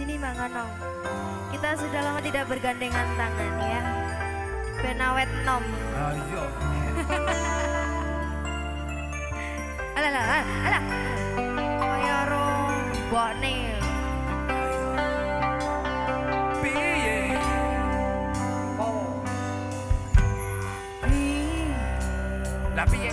Sini Mang Onong, kita sudah lama tidak bergandengan tangan ya. Benawet nom. Ayo. Alah. Kaya rombone. Piye? Oh. Lah piye?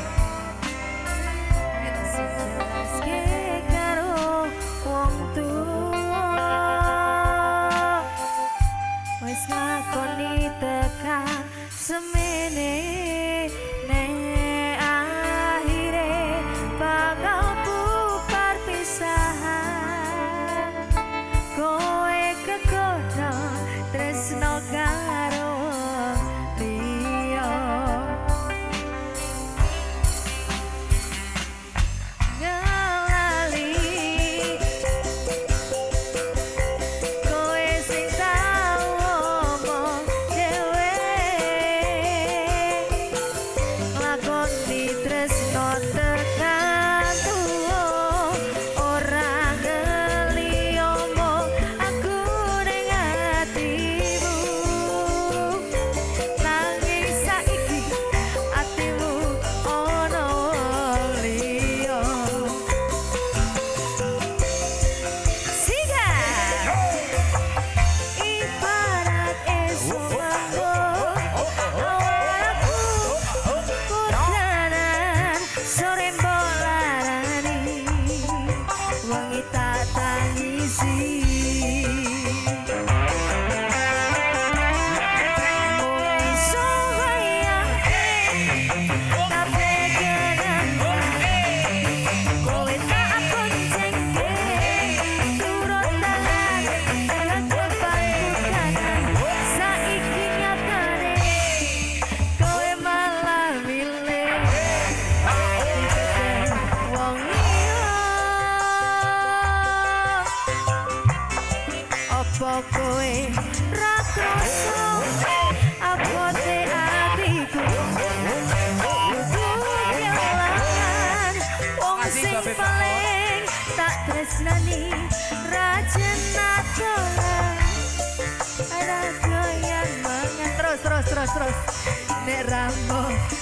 Terus nek rambo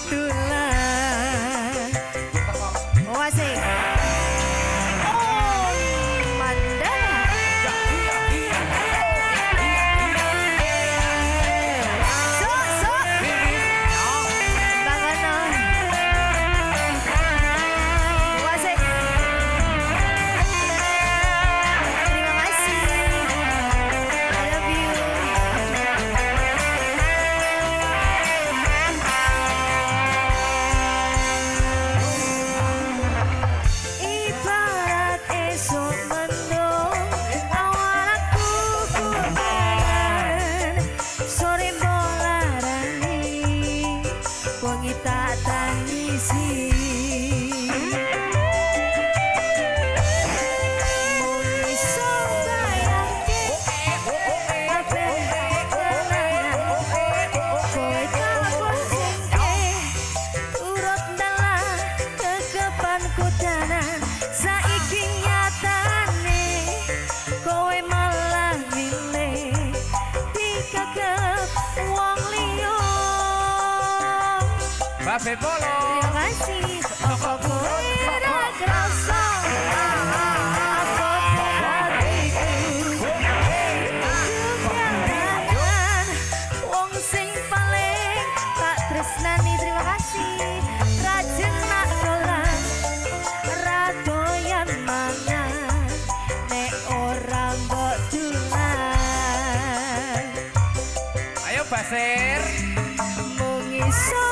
tulang wase oh mandala sok bangana wase terima kasih I love you. Terima kasih, apa tidak kerasa apa hatiku kegiatan wong sing paling tak tresnani. Terima kasih rajin nak dolan radoyan mangan nek ora mbok dulan ayo Basir mung iso